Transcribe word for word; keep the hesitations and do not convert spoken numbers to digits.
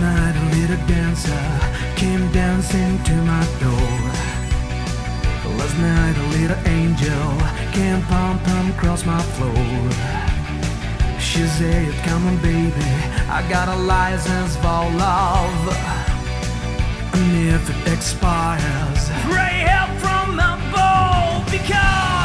night a little dancer came dancing to my door. Last night a little angel came pumping across my floor. She said, come on baby, I got a license for love, and if it expires, pray help from the bowl, because